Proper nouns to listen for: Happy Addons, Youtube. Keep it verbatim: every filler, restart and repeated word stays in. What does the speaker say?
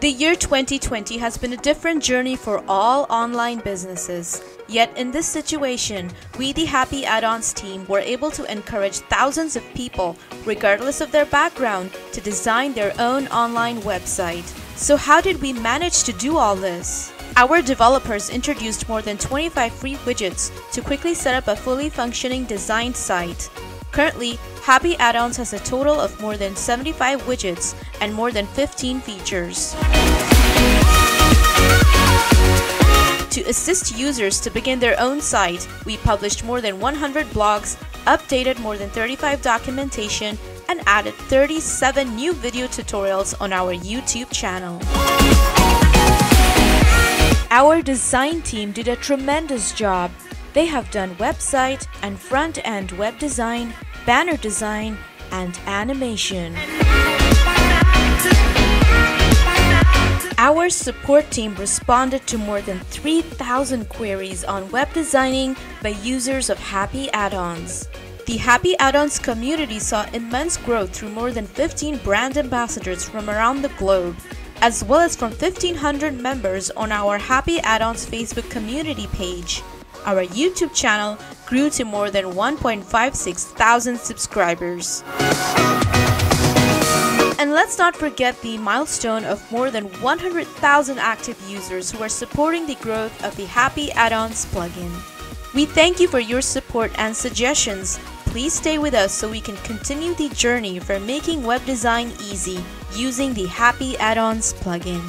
The year twenty twenty has been a different journey for all online businesses. Yet in this situation, we the Happy Addons team were able to encourage thousands of people, regardless of their background, to design their own online website. So how did we manage to do all this? Our developers introduced more than twenty-five free widgets to quickly set up a fully functioning design site. Currently, Happy Addons has a total of more than seventy-five widgets and more than fifteen features. To assist users to begin their own site, we published more than one hundred blogs, updated more than thirty-five documentation, and added thirty-seven new video tutorials on our YouTube channel. Our design team did a tremendous job. They have done website and front-end web design, banner design, and animation. Our support team responded to more than three thousand queries on web designing by users of Happy Addons. The Happy Addons community saw immense growth through more than fifteen brand ambassadors from around the globe, as well as from fifteen hundred members on our Happy Addons Facebook community page. Our YouTube channel grew to more than one point five six thousand subscribers. And let's not forget the milestone of more than one hundred thousand active users who are supporting the growth of the Happy Addons plugin. We thank you for your support and suggestions. Please stay with us so we can continue the journey for making web design easy using the Happy Addons plugin.